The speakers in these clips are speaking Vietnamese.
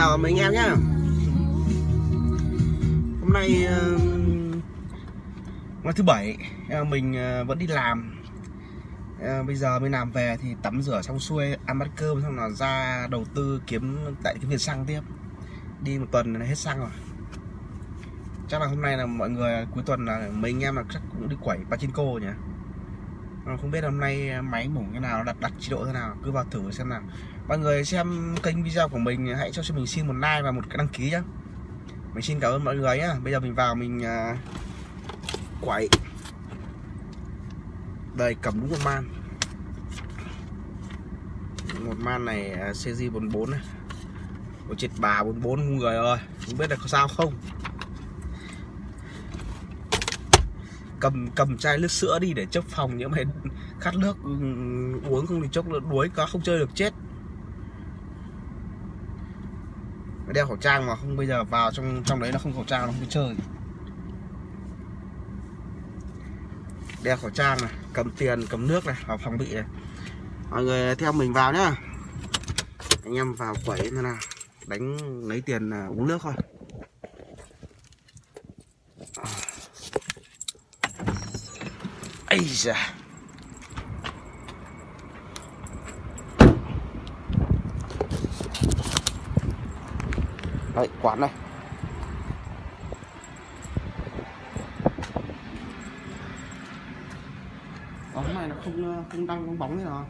chào mấy anh em nhá. Hôm nay ngày thứ bảy, mình vẫn đi làm. Bây giờ mới làm về thì tắm rửa xong xuôi, ăn bát cơm xong là ra đầu tư kiếm tiền xăng tiếp. Đi một tuần là hết xăng rồi. Chắc là hôm nay là mọi người cuối tuần là mấy anh em là chắc cũng đi quẩy pachinko nhỉ. Không biết hôm nay máy mổ cái nào, đặt chế độ thế nào, cứ vào thử xem nào. Mọi người xem kênh video của mình hãy cho mình xin một like và một cái đăng ký nhé. Mình xin cảm ơn mọi người nhé. Bây giờ mình vào mình quẩy. Đây, cầm đúng một man. Một man này CG44 này. Ôi chết bà 44 người ơi, không biết là sao không. Cầm chai nước sữa đi để chấp phòng, những mày khát nước uống không thì chốc đuối có không chơi được chết. Đeo khẩu trang mà không, bây giờ vào trong đấy nó không khẩu trang nó không đi chơi. Đeo khẩu trang này, cầm tiền, cầm nước này, vào phòng bị này. Mọi người theo mình vào nhá. Anh em vào quẩy thế nào, đánh lấy tiền uống nước thôi. Ây da. Đấy, quán này. Quán này nó không đăng bóng bóng thế nào.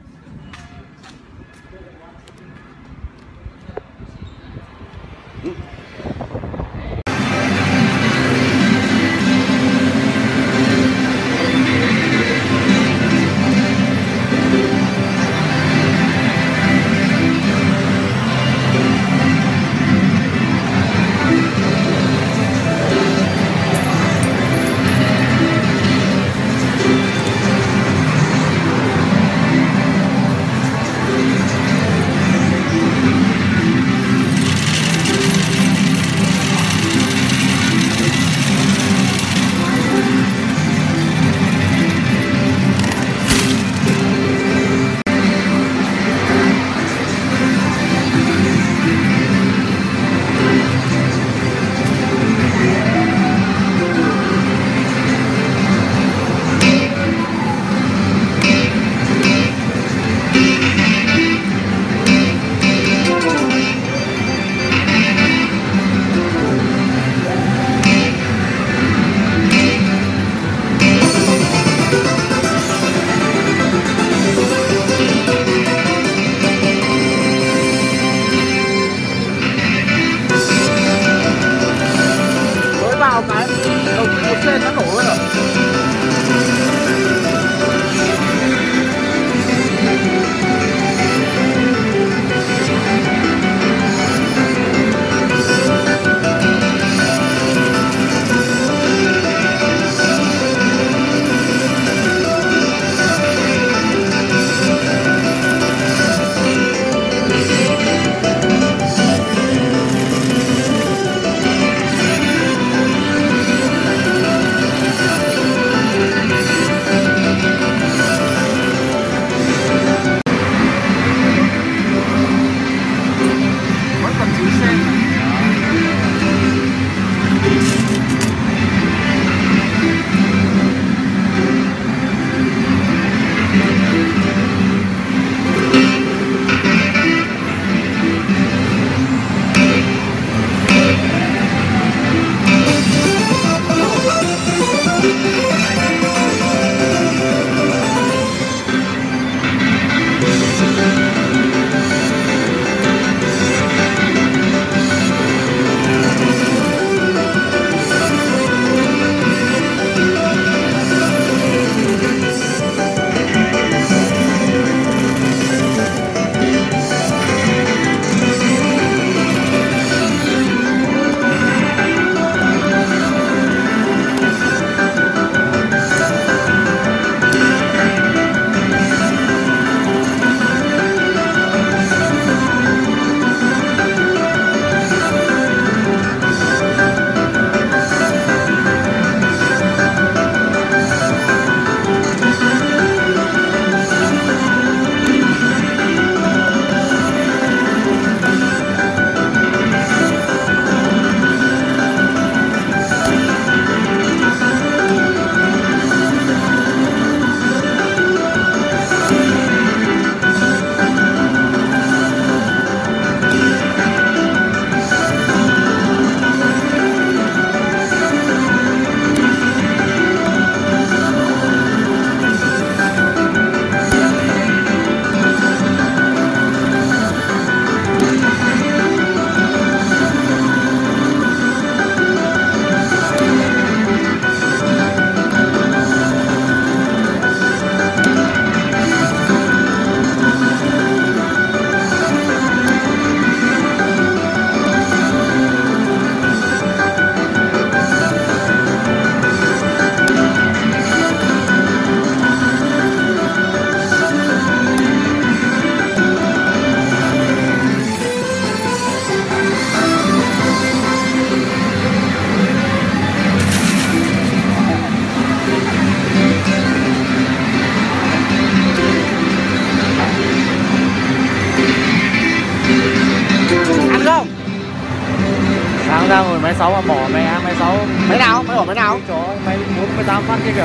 26 mà bỏ mẹ 26. Máy nào? Máy bỏ máy nào? Chó máy 48 phát kia kìa.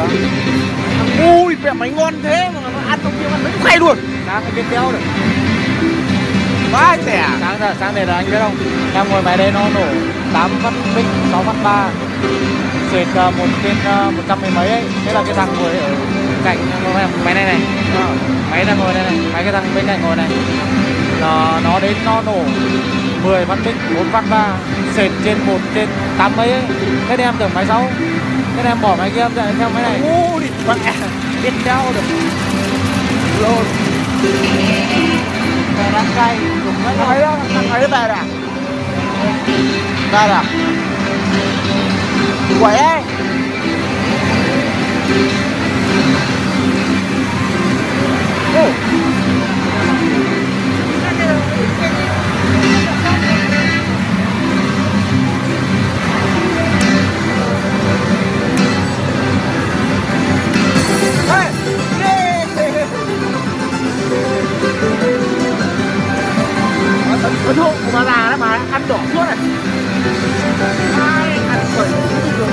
Ui, mẹ máy ngon thế mà nó ăn không kia ăn mấy khoai luôn. Sáng bên kéo được. Quá rẻ. Sáng này là anh biết không? Em ngồi máy đây nó nổ 8 phát bích, 6 phát 3. Xuyệt một trên 100 mấy ấy. Thế là cái thằng ngồi ở cạnh máy này này. Máy đang ngồi đây này, máy cái thằng bên này ngồi này. Là nó đến nó nổ 10 phát bích, 4 phát 3. Xệt trên 1 trên 8 mấy ấy. Thế nên em tưởng máy 6. Thế nên em bỏ máy kia em chạy theo máy này. Ui, con em biết đau được. Lộn. Mày đang cay. Thằng ấy về rồi à? Về rồi à? Quẩy ấy. Ô. Ấn hộ của bà già đó mà ăn đỏ suốt này. Ai ăn khởi cũng được.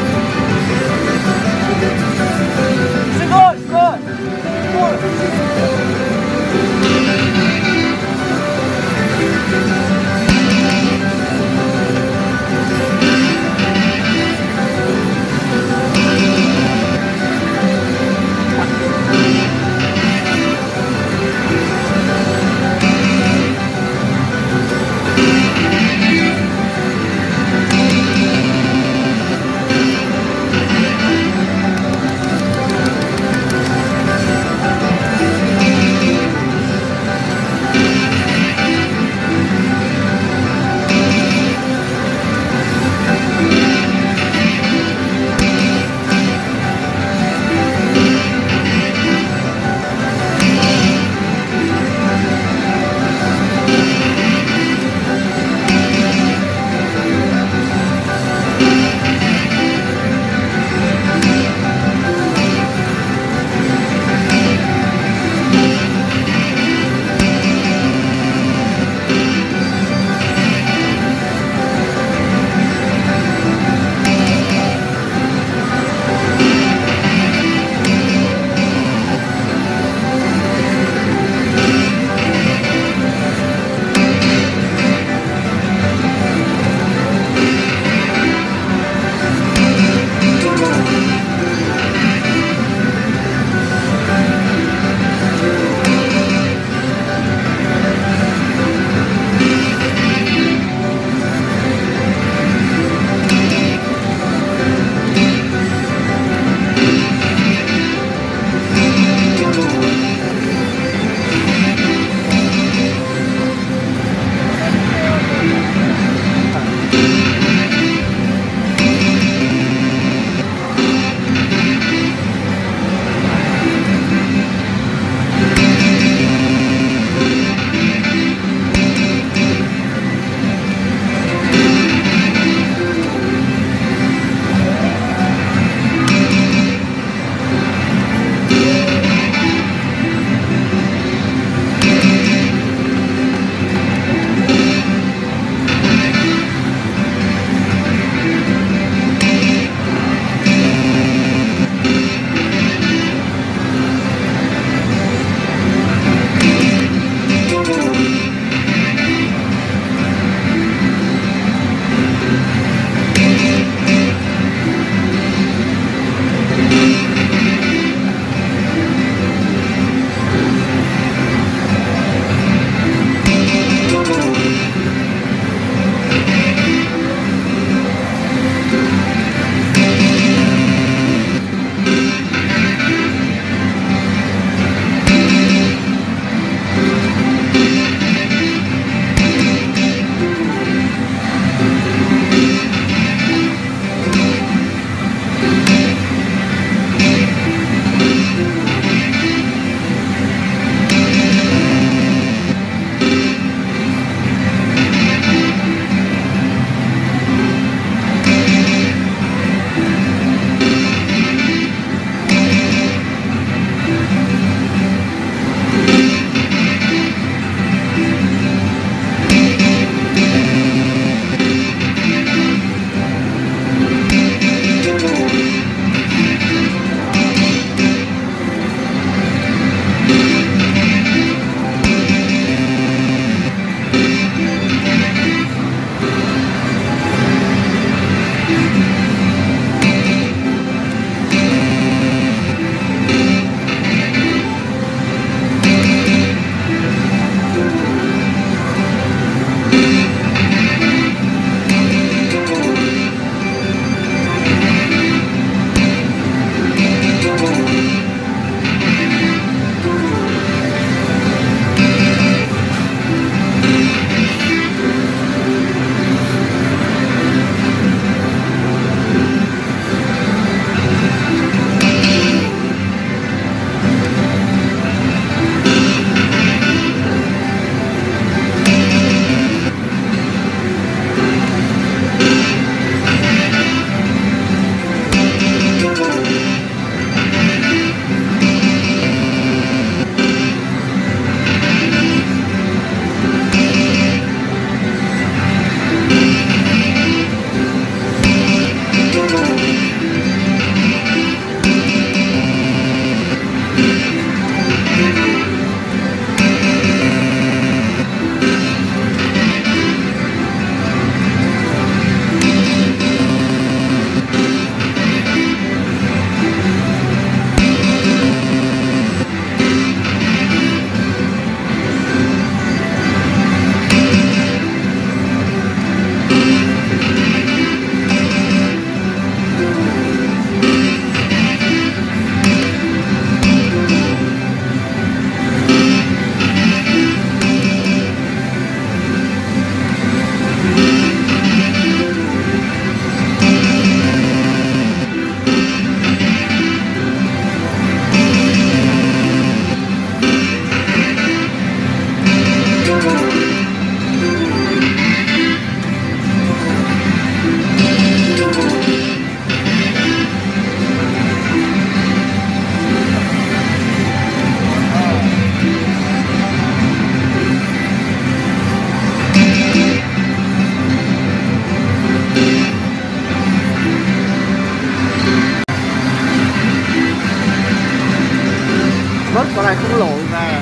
cũng lộ ra.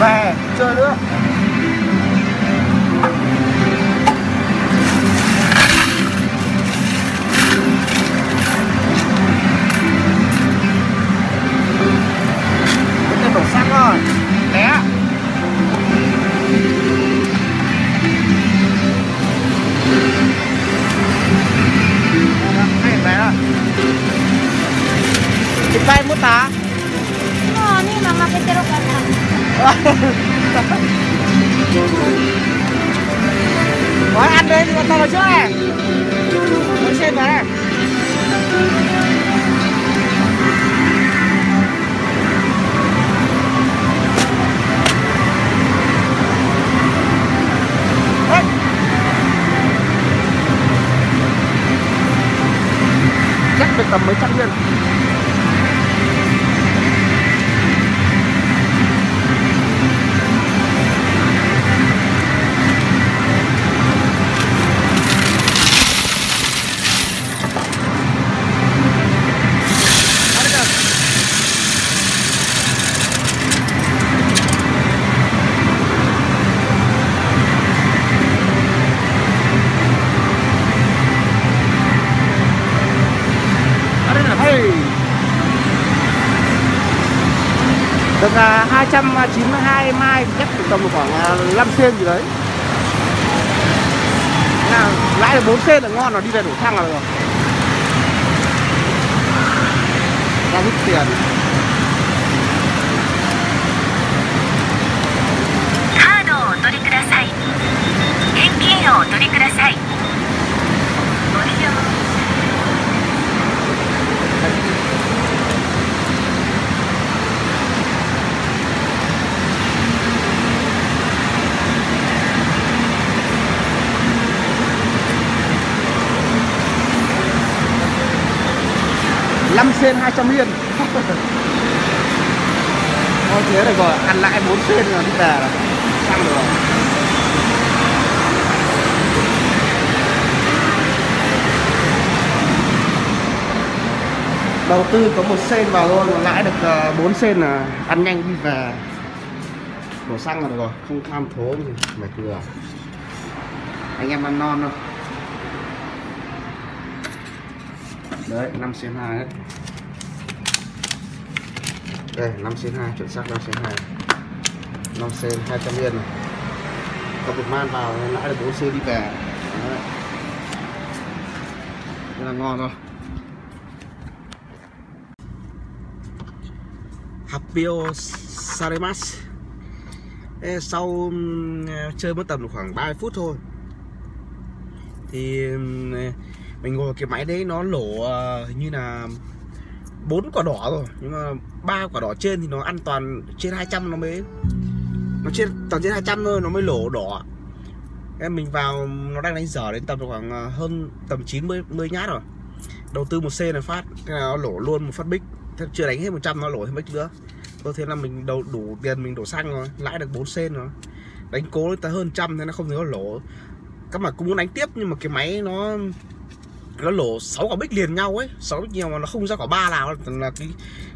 Về chơi nữa. Cái đổ xăng rồi. Té. Này bé à. Cái tay mút ta. No, ni mama cái tero cả. Có ăn đây, con tao vào trước này. Con xem vào đây. Chắc được tầm mấy trăm viên. Được 292 mai, chắc tầm khoảng 5 sen gì đấy. Nào, lãi được 4 sen là ngon, nó đi về đổ xăng là được. tao rút tiền. Sen 200 yên. Thôi thế này rồi, ăn lại 4 sen là đi về rồi. Xong rồi. Đầu tư có 1 sen vào thôi mà lãi được 4 sen là ăn nhanh đi về. Đổ xăng là được rồi, không tham thố gì mệt lừa. Anh em ăn non thôi. Đấy, 5 sen 2 đấy. Đây, 5 sen 2, chuẩn xác 5 sen 2. 5 sen 200 yên này. Cầm một man vào, lãi được 4 sen đi về. Đấy. Thế là ngon rồi. Happyo Sarimasu. Sau chơi mất tầm khoảng 30 phút thôi thì mình ngồi cái máy đấy nó lổ như là 4 quả đỏ rồi, nhưng mà 3 quả đỏ trên thì nó ăn toàn trên 200, toàn trên 200 thôi nó mới lổ đỏ. Em mình vào nó đang đánh dở đến tầm khoảng hơn tầm 90 nhát rồi. Đầu tư 1 C là phát, thế là nó lổ luôn một phát bích. Thế chưa đánh hết 100 nó lổ thêm bích nữa. Thôi thế là mình đủ tiền mình đổ xăng rồi, lãi được 4 C rồi. Đánh cố tới hơn 100 thế nó không thấy nó lổ. Các bạn cũng muốn đánh tiếp nhưng mà cái máy nó lổ 6 quả bích liền nhau ấy, 6 bích nhiều mà nó không ra quả 3 nào, là cái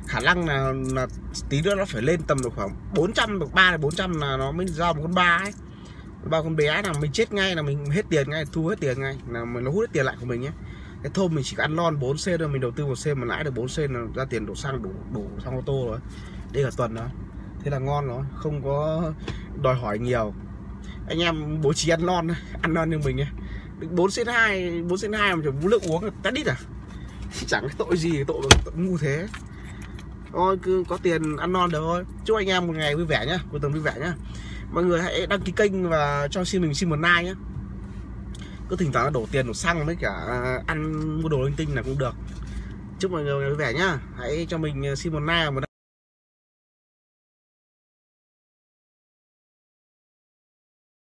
khả năng là tí nữa nó phải lên tầm được khoảng 400, được 300 đến 400 là nó mới ra một con 3 ấy. Ba con bé là mình chết ngay, là mình hết tiền ngay, thu hết tiền ngay, là nó hút hết tiền lại của mình nhé. Thế thôi mình chỉ ăn non 4C thôi, mình đầu tư 1C mà lãi được 4C là ra tiền đổ xăng đủ xăng ô tô rồi. Đây là tuần đó. Thế là ngon rồi, không có đòi hỏi nhiều. Anh em bố trí ăn non như mình ấy. 4 sen 2 mà chẳng vũ lượng uống tắt đít à, chẳng cái tội gì, tội ngu thế thôi. Cứ có tiền ăn non được thôi. Chúc anh em một ngày vui vẻ nhá, một tuần vui vẻ nhá. Mọi người hãy đăng ký kênh và cho xin một like nhá. Cứ thỉnh thoảng đổ tiền đổ xăng với cả ăn mua đồ linh tinh là cũng được. Chúc mọi người vui vẻ nhá. Hãy cho mình xin một like và